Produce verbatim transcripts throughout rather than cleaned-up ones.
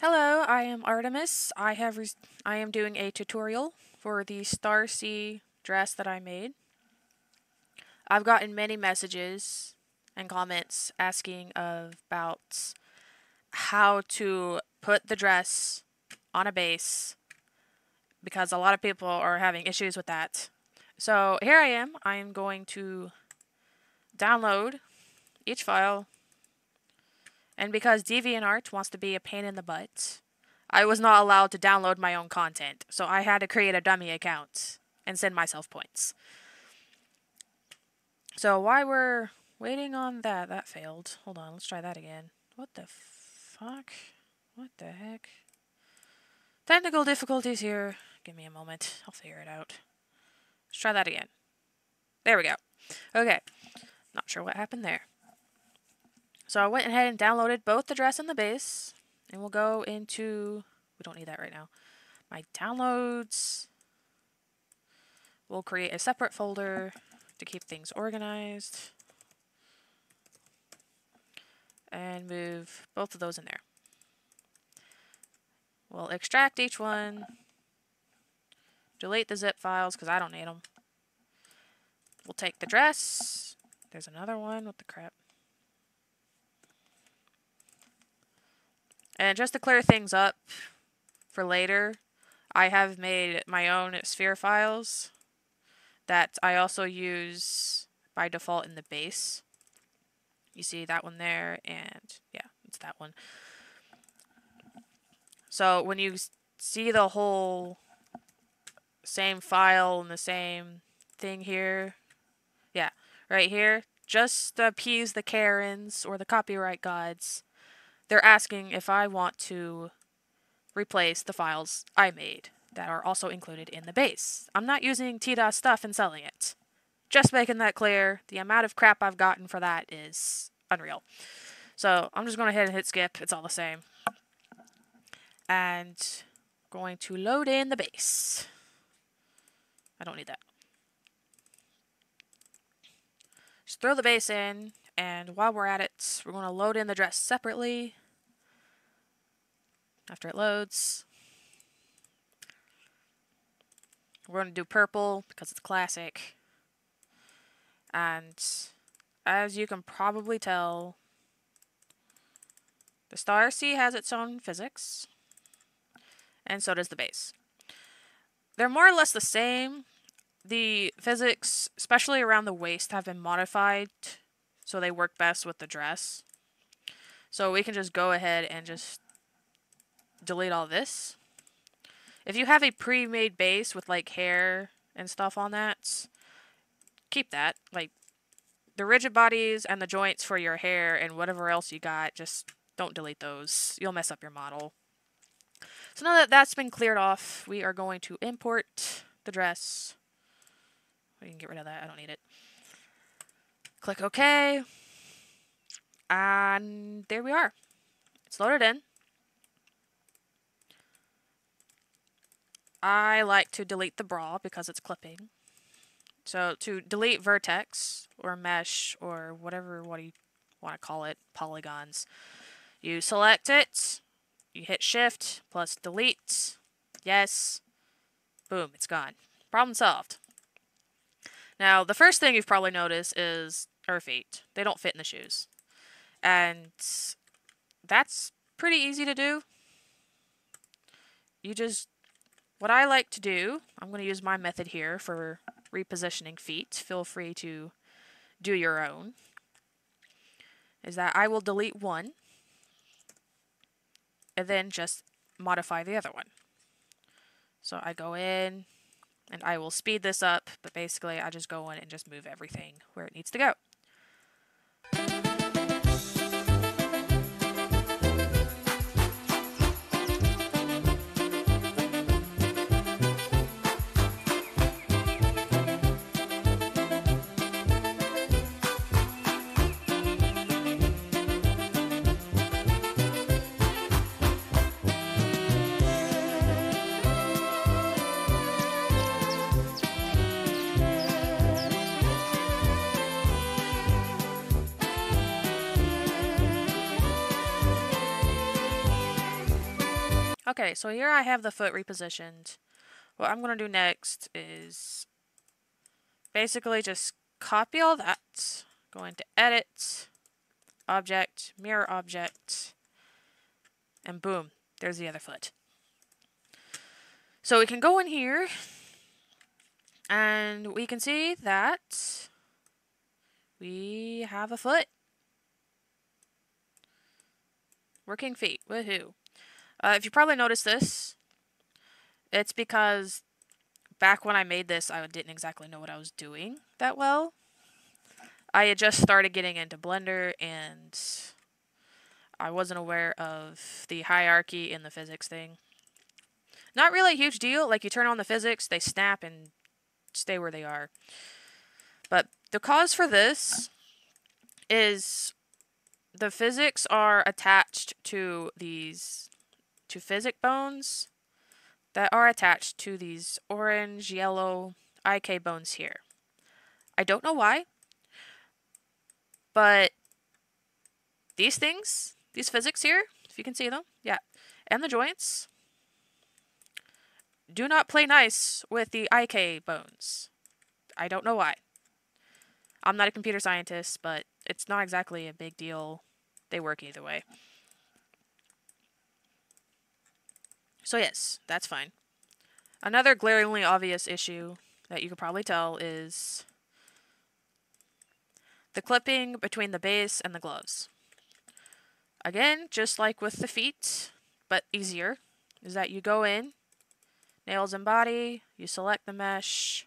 Hello, I am Artemis. I have res I am doing a tutorial for the Star Sea dress that I made. I've gotten many messages and comments asking about how to put the dress on a base because a lot of people are having issues with that. So here I am. I am going to download each file. And because DeviantArt wants to be a pain in the butt, I was not allowed to download my own content, so I had to create a dummy account and send myself points. So while we're waiting on that, that failed. Hold on, let's try that again. What the fuck? What the heck? Technical difficulties here. Give me a moment. I'll figure it out. Let's try that again. There we go. Okay. Not sure what happened there. So I went ahead and downloaded both the dress and the base, and we'll go into, we don't need that right now, my downloads. We'll create a separate folder to keep things organized, and move both of those in there. We'll extract each one, delete the zip files because I don't need them. We'll take the dress, there's another one, what the crap. And just to clear things up for later, I have made my own sphere files that I also use by default in the base. You see that one there, and yeah, it's that one. So when you see the whole same file and the same thing here, yeah, right here, just to appease the Karens or the copyright gods, they're asking if I want to replace the files I made that are also included in the base. I'm not using T D A stuff and selling it. Just making that clear. The amount of crap I've gotten for that is unreal. So I'm just going ahead and hit skip. It's all the same. And I'm going to load in the base. I don't need that. Just throw the base in. And while we're at it, we're going to load in the dress separately after it loads. We're going to do purple because it's classic. And as you can probably tell, the Star Sea has its own physics, and so does the base. They're more or less the same. The physics, especially around the waist, have been modified, so they work best with the dress. So we can just go ahead and just delete all this. If you have a pre-made base with like hair and stuff on that, keep that. Like the rigid bodies and the joints for your hair and whatever else you got, just don't delete those. You'll mess up your model. So now that that's been cleared off, we are going to import the dress. We can get rid of that, I don't need it. Click OK, and there we are. It's loaded in. I like to delete the bra because it's clipping. So to delete vertex or mesh or whatever what do you want to call it, polygons, you select it, you hit Shift plus delete, yes, boom, it's gone. Problem solved. Now, the first thing you've probably noticed is her feet. They don't fit in the shoes. And that's pretty easy to do. You just, what I like to do, I'm going to use my method here for repositioning feet. Feel free to do your own. Is that I will delete one and then just modify the other one. So I go in. And I will speed this up, but basically I just go in and just move everything where it needs to go. Okay, so here I have the foot repositioned. What I'm going to do next is basically just copy all that. Go into Edit, Object, Mirror Object, and boom, there's the other foot. So we can go in here, and we can see that we have a foot. Working feet, woohoo. Uh, if you probably noticed this, it's because back when I made this, I didn't exactly know what I was doing that well. I had just started getting into Blender, and I wasn't aware of the hierarchy in the physics thing. Not really a huge deal. Like, you turn on the physics, they snap and stay where they are. But the cause for this is the physics are attached to these to physic bones that are attached to these orange, yellow I K bones here. I don't know why. But these things, these physics here, if you can see them, yeah, and the joints, do not play nice with the I K bones. I don't know why. I'm not a computer scientist, but it's not exactly a big deal. They work either way. So yes, that's fine. Another glaringly obvious issue that you could probably tell is the clipping between the base and the gloves. Again, just like with the feet, but easier, is that you go in, nails and body, you select the mesh,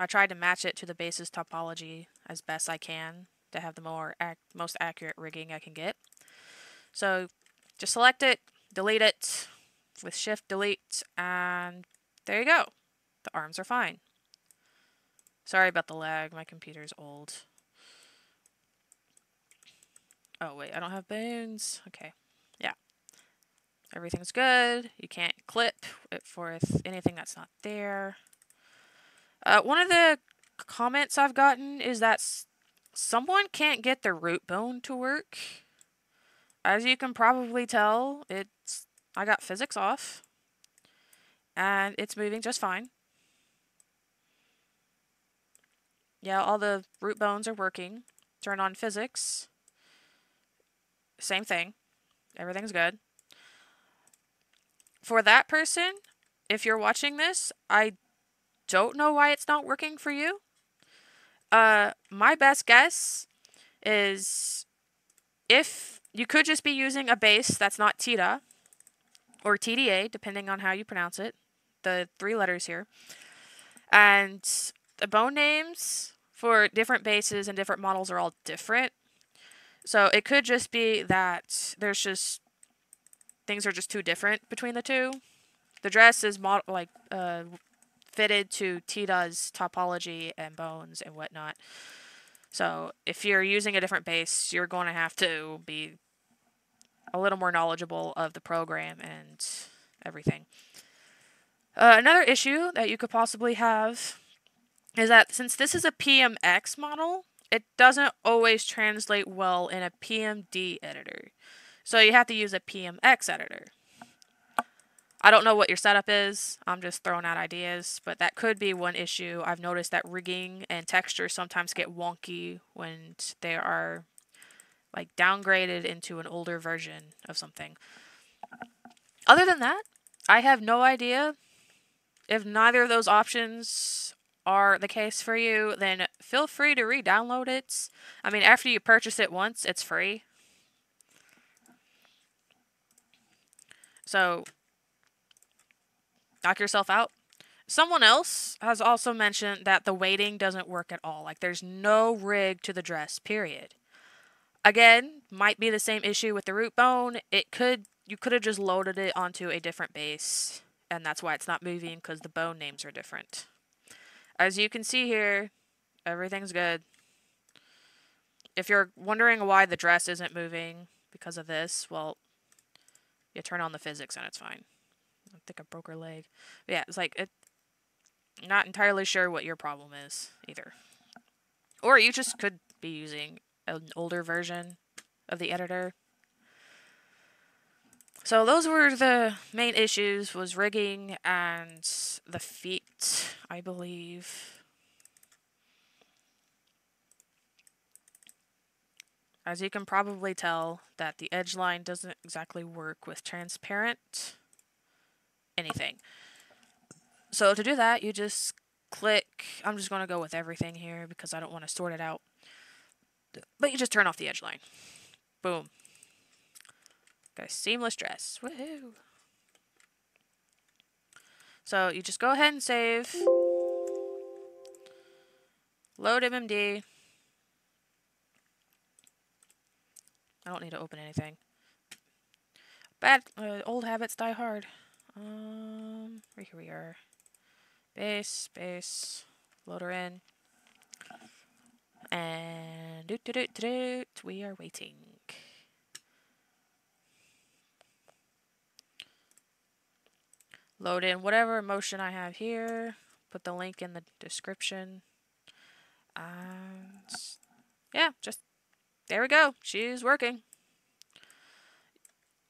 I tried to match it to the base's topology as best I can to have the more ac most accurate rigging I can get. So just select it, delete it, with shift delete, and there you go. The arms are fine. Sorry about the lag, my computer's old. Oh wait, I don't have bones. Okay, yeah. Everything's good. You can't clip it for anything that's not there. Uh, one of the comments I've gotten is that s someone can't get the root bone to work. As you can probably tell, it's I got physics off, and it's moving just fine. Yeah, all the root bones are working. Turn on physics. Same thing. Everything's good. For that person, if you're watching this, I don't know why it's not working for you. Uh, my best guess is if you could just be using a base that's not T D A, or T D A, depending on how you pronounce it, the three letters here. And the bone names for different bases and different models are all different. So it could just be that there's just, things are just too different between the two. The dress is mod like uh, fitted to T D A's topology and bones and whatnot. So if you're using a different base, you're going to have to be a little more knowledgeable of the program and everything. Uh, another issue that you could possibly have is that since this is a P M X model, it doesn't always translate well in a P M D editor. So you have to use a P M X editor. I don't know what your setup is. I'm just throwing out ideas, but that could be one issue. I've noticed that rigging and texture sometimes get wonky when they are like downgraded into an older version of something. Other than that, I have no idea. If neither of those options are the case for you, then feel free to re-download it. I mean, after you purchase it once, it's free. So, knock yourself out. Someone else has also mentioned that the weighting doesn't work at all. Like, there's no rig to the dress, period. Again, might be the same issue with the root bone. It could, you could have just loaded it onto a different base, and that's why it's not moving, because the bone names are different. As you can see here, everything's good. If you're wondering why the dress isn't moving because of this, well, you turn on the physics and it's fine. I think I broke her leg. But yeah, it's like, it, not entirely sure what your problem is either. Or you just could be using an older version of the editor. So those were the main issues, was rigging and the feet, I believe. As you can probably tell, that the edge line doesn't exactly work with transparent anything. So to do that, you just click, I'm just going to go with everything here because I don't want to sort it out. But you just turn off the edge line. Boom. Got a seamless dress. Woohoo! So you just go ahead and save. Load M M D. I don't need to open anything. Bad uh, old habits die hard. Um, here we are. Base, base, loader in. And doot, doot, doot, doot, we are waiting. Load in whatever emotion I have here. Put the link in the description. And yeah, just there we go. She's working.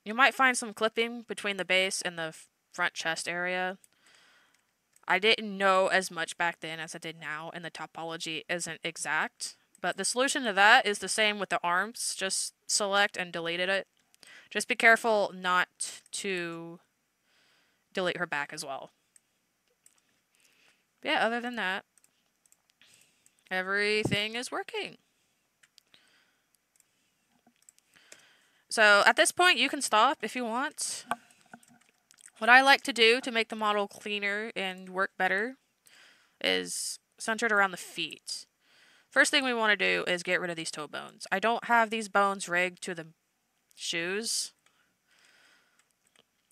You might find some clipping between the base and the front chest area. I didn't know as much back then as I did now, and the topology isn't exact. But the solution to that is the same with the arms. Just select and delete it. Just be careful not to delete her back as well. But yeah, other than that, everything is working. So at this point, you can stop if you want. What I like to do to make the model cleaner and work better is centered around the feet. First thing we want to do is get rid of these toe bones. I don't have these bones rigged to the shoes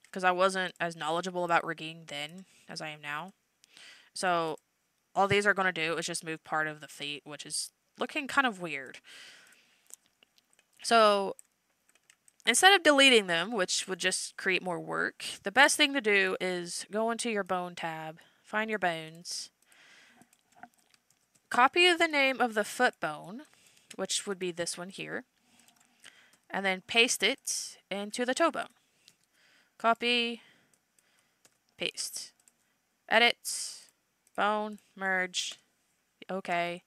because I wasn't as knowledgeable about rigging then as I am now. So all these are going to do is just move part of the feet, which is looking kind of weird. So instead of deleting them, which would just create more work, the best thing to do is go into your bone tab, find your bones, copy the name of the foot bone, which would be this one here, and then paste it into the toe bone. Copy, paste, edit, bone, merge, okay,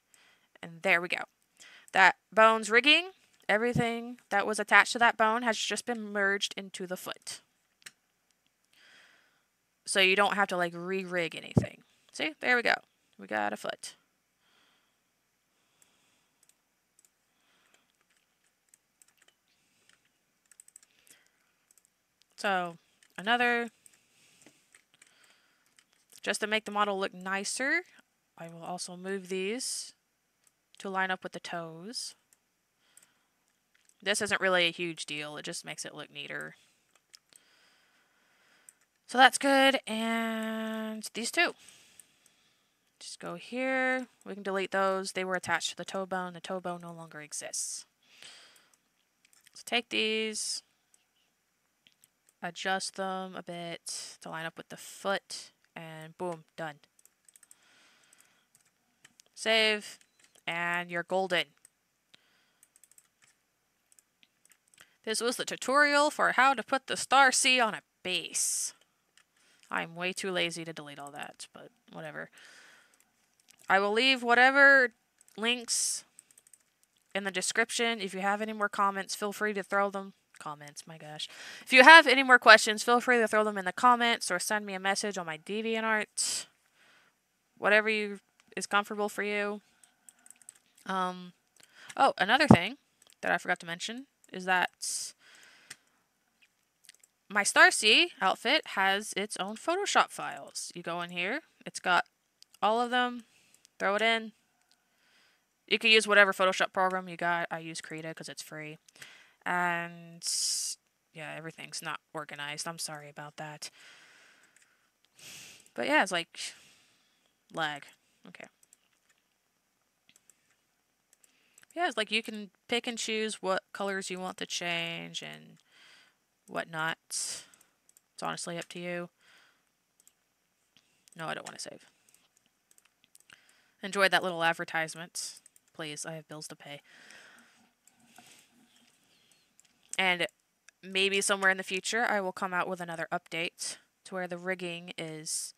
and there we go. That bone's rigging. Everything that was attached to that bone has just been merged into the foot. So you don't have to like re-rig anything. See, there we go. We got a foot. So another, just to make the model look nicer, I will also move these to line up with the toes. This isn't really a huge deal. It just makes it look neater. So that's good. And these two. Just go here. We can delete those. They were attached to the toe bone. The toe bone no longer exists. So take these. Adjust them a bit to line up with the foot. And boom, done. Save. And you're golden. This was the tutorial for how to put the Star Sea on a base. I'm way too lazy to delete all that, but whatever. I will leave whatever links in the description. If you have any more comments, feel free to throw them. Comments, my gosh. If you have any more questions, feel free to throw them in the comments or send me a message on my DeviantArt. Whatever you, is comfortable for you. Um, oh, another thing that I forgot to mention is that my Star Sea outfit has its own Photoshop files. You go in here, it's got all of them, throw it in. You can use whatever Photoshop program you got. I use Krita because it's free. And yeah, everything's not organized. I'm sorry about that. But yeah, it's like lag. Okay. Yeah, it's like you can pick and choose what colors you want to change and whatnot. It's honestly up to you. No, I don't want to save. Enjoyed that little advertisement. please. I have bills to pay. And maybe somewhere in the future I will come out with another update to where the rigging is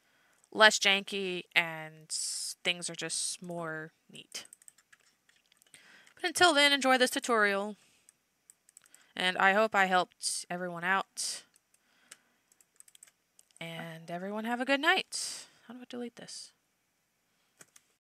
less janky and things are just more neat. But until then, enjoy this tutorial. And I hope I helped everyone out. And everyone have a good night. How do I delete this?